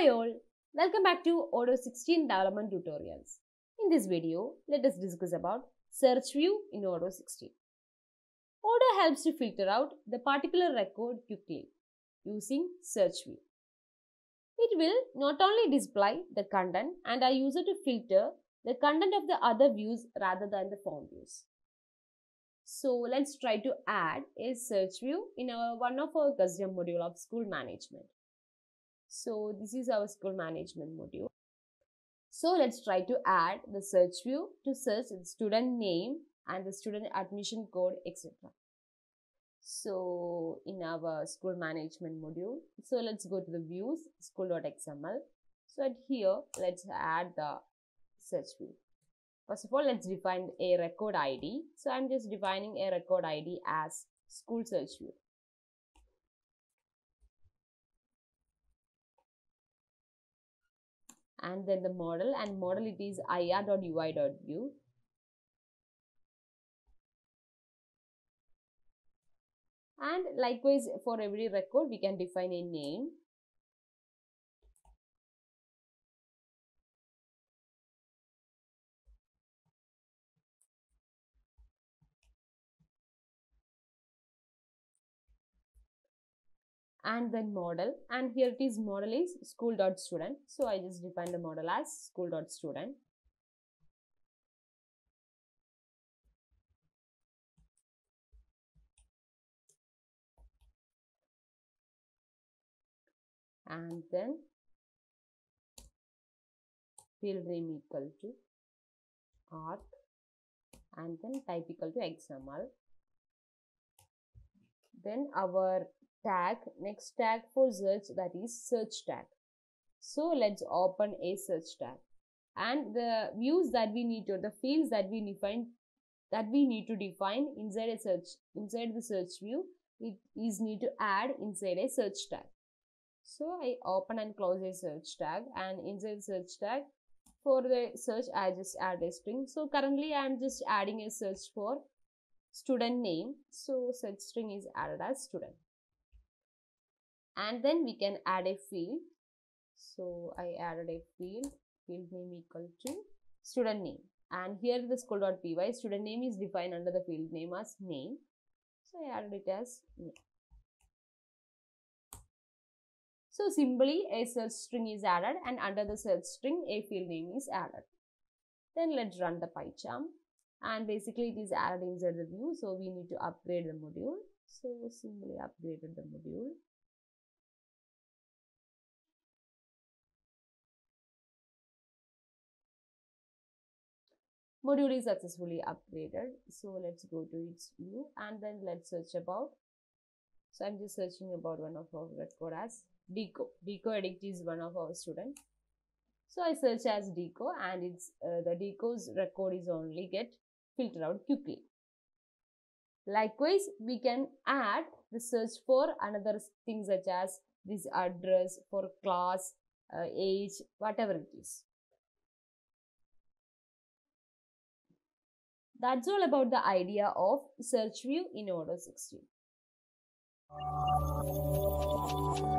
Hi all, welcome back to Odoo 16 development tutorials. In this video, let us discuss about search view in Odoo 16. Odoo helps to filter out the particular record quickly using search view. It will not only display the content and allow user to filter the content of the other views rather than the form views. So let's try to add a search view in one of our custom module of school management. So this is our school management module. So let's try to add the search view to search the student name and the student admission code, etc. So in our school management module, so let's go to the views, school.xml. So at here, let's add the search view. First of all, let's define a record ID. So I'm just defining a record ID as school search view. And then the model, and model it is ir.ui.view. And likewise for every record, we can define a name. And then model, and here it is, model is school.student. So I just define the model as school.student. And then field name equal to arg, and then type equal to XML. Then our tag, next tag for search, that is search tag. So let's open a search tag, and the views that we need, or the fields that we define, that we need to define inside a search, inside the search view, it is need to add inside a search tag. So I open and close a search tag, and inside search tag for the search I just add a string. So currently I am just adding a search for student name, so search string is added as student. And then we can add a field. So I added a field, field name equal to student name. And here the school.py, student name is defined under the field name as name. So I added it as name. So simply a search string is added, and under the search string a field name is added. Then let's run the PyCharm. And basically it is added inside the view. So we need to upgrade the module. So simply upgraded the module. Module is successfully upgraded. So let's go to its view, and then let's search about. So I'm just searching about one of our record as Deco. Deco addict is one of our students. So I search as Deco, and it's the Deco's record is only get filtered out quickly. Likewise, we can add the search for another things such as this address, for class, age, whatever it is. That's all about the idea of search view in Odoo 16.